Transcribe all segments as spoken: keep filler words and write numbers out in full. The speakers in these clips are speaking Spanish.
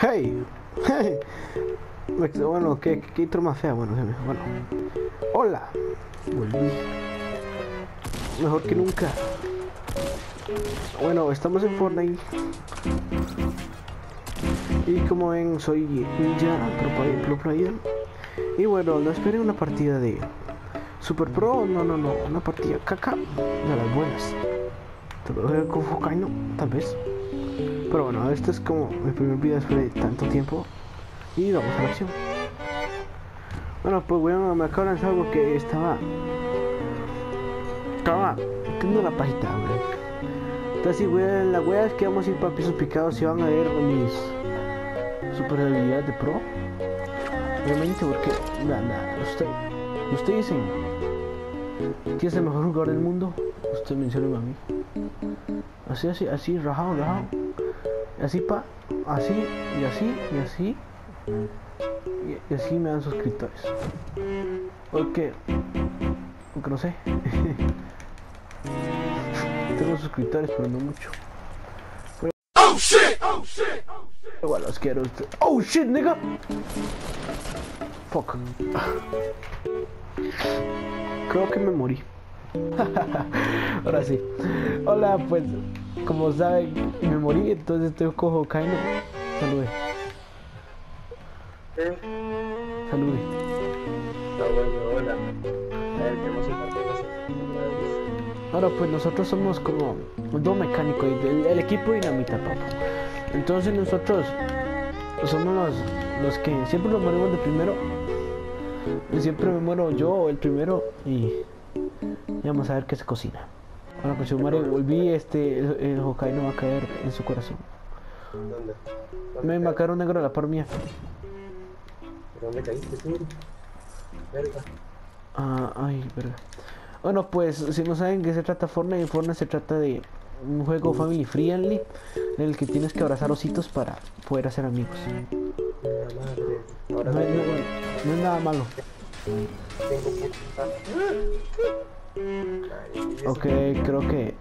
¡Hey! ¡Hey! Bueno, qué, qué intro más fea, bueno, bueno. ¡Hola! Volví. Mejor que nunca. Bueno, estamos en Fortnite. Y como ven, soy ninja, pro player. Y bueno, no esperen una partida de super pro, no, no, no, una partida caca de las buenas. Te lo voy a ver con Hocaíno, tal vez. Pero bueno, este es como mi primer video después de tanto tiempo. Y vamos a la acción. Bueno, pues bueno, me acabo de lanzar algo que estaba... Estaba... tengo una pajita, hombre. Entonces, en la wea es que vamos a ir para pisos picados y van a ver mis super habilidades de pro. Obviamente, porque... Nada, nada, usted... Usted dicen... ¿Quién es el mejor jugador del mundo? Usted menciona a mí. Así, así, así, rajado, rajado. Así pa, así, y así, y así. Y, y así me dan suscriptores. Porque... Aunque no sé. Tengo suscriptores, pero no mucho. Pero... Oh shit, oh shit, oh shit. Igual los quiero usted. Oh shit, nigga. Fuck. Creo que me morí. Ahora sí. Hola, pues como saben, me morí, entonces estoy con Hocaíno. Salude. ¿Eh? Salude. No, bueno, hola. A ver, ¿qué más es? Ahora pues nosotros somos como dos mecánicos, el, el equipo dinamita, papá. Entonces nosotros somos los, los que siempre nos morimos de primero. Y siempre me muero yo el primero y... Y vamos a ver qué se cocina. Bueno, con su madre volví, este, el, el Hocaíno va a caer en su corazón. ¿Dónde? ¿Dónde me va a caer un negro a la par mía? ¿Dónde caíste tú? Verga. Ah, ay, verga. Bueno, pues, si no saben qué se trata Fortnite, Fortnite se trata de un juego family friendly en el que tienes que abrazar ositos para poder hacer amigos. No, no, no es nada malo. Ok, creo que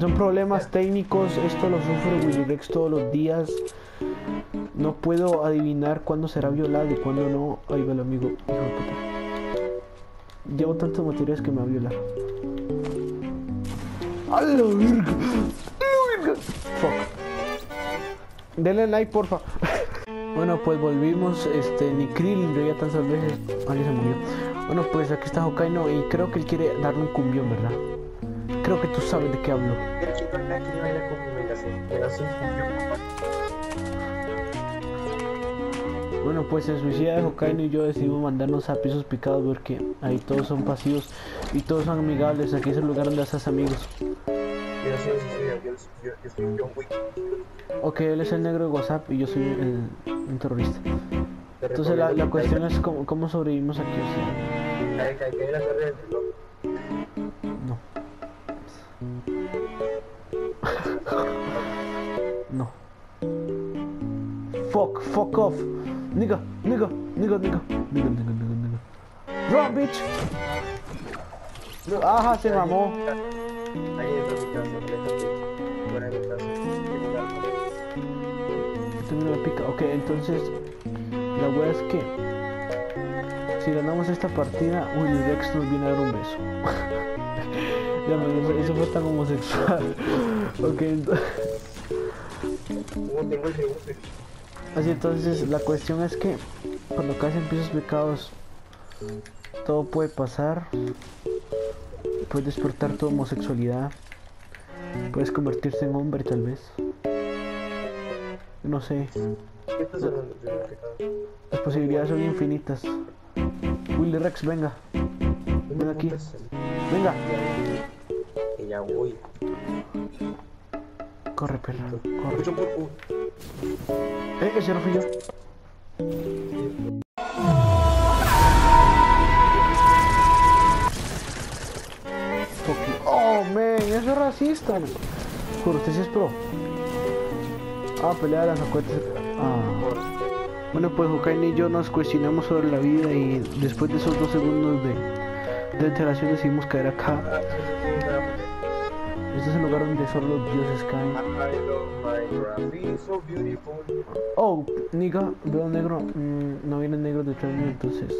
son problemas técnicos. Esto lo sufre Willyrex todos los días. No puedo adivinar cuándo será violado y cuándo no. Ahí va el amigo. Hijo de puta. Llevo tantos materiales que me va a violar. ¡A la virga! ¡A la virga! Fuck. Denle like, porfa. Bueno, pues volvimos, este, Nikril, yo ya tantas veces, alguien se murió. Bueno, pues aquí está Hocaíno y creo que él quiere darle un cumbión, ¿verdad? Creo que tú sabes de qué hablo. Bueno, pues se suicida de Hocaíno y yo decidimos mandarnos a pisos picados porque ahí todos son pasivos y todos son amigables, aquí es el lugar donde haces amigos. Ok, él es el negro de WhatsApp y yo soy el, el terrorista. Entonces la, la cuestión es cómo, cómo sobrevivimos aquí, o sea. No. No. Fuck, fuck off. Nigga, nigga, nigga, nigga. Nigga, nigga, nigga, nigga. Run, bitch. Ajá, se mamó. Me pica. Ok, entonces la wea es que si ganamos esta partida, Willyrex nos viene a dar un beso. Ya me, eso fue tan homosexual. Ok, entonces... Así entonces la cuestión es que cuando caes en pisos picados todo puede pasar. Puedes despertar tu homosexualidad, puedes convertirte en hombre tal vez. No sé. Las posibilidades son infinitas. Willyrex, venga. Ven aquí. Venga. Que ya voy. Corre, perro. Corre. Eh, ese no fui yo. Oh, man, eso es racista. Juro, usted sí es pro. Ah, pelea de las acuetas. Ah. Bueno, pues Hocaíno y yo nos cuestionamos sobre la vida y después de esos dos segundos de, de alteración decidimos caer acá. Este es el lugar donde solo los dioses caen. Oh, nigga, veo negro. Mm, no viene negro de training, entonces.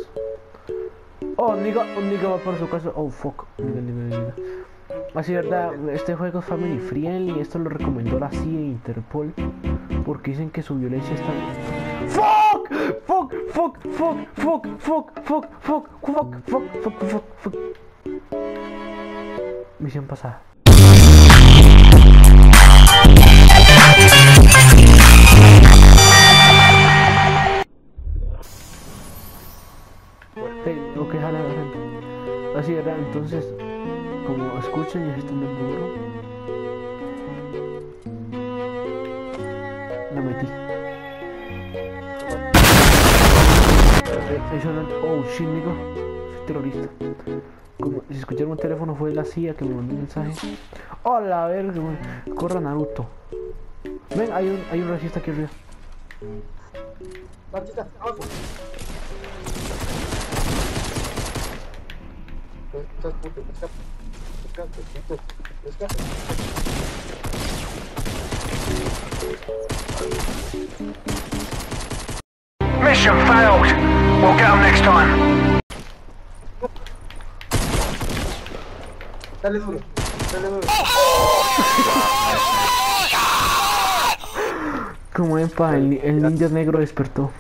Oh, nigga, un nigga va por su casa. Oh, fuck. Nigga, nigga, nigga. Así es verdad, este juego es family friendly. Esto lo recomendó la C I A e Interpol porque dicen que su violencia está... ¡Fuck! ¡Fuck! ¡Fuck! ¡Fuck! ¡Fuck! ¡Fuck! ¡Fuck! ¡Fuck! ¡Fuck! ¡Fuck! ¡Fuck! ¡Fuck! ¡Fuck! Misión pasada. Tengo que jalar a la gente. Así es verdad, entonces... Como escuchan, ya están en el muro. La metí. Oh shit, nigga. Soy terrorista. Como si escucharon un teléfono, fue la C I A que me mandó un mensaje. Hola, a ver, corra Naruto. Ven, hay un, hay un racista aquí arriba. Mission failed. We'll get them next time. Dale duro. Dale duro. Como epa, el, el ninja negro despertó.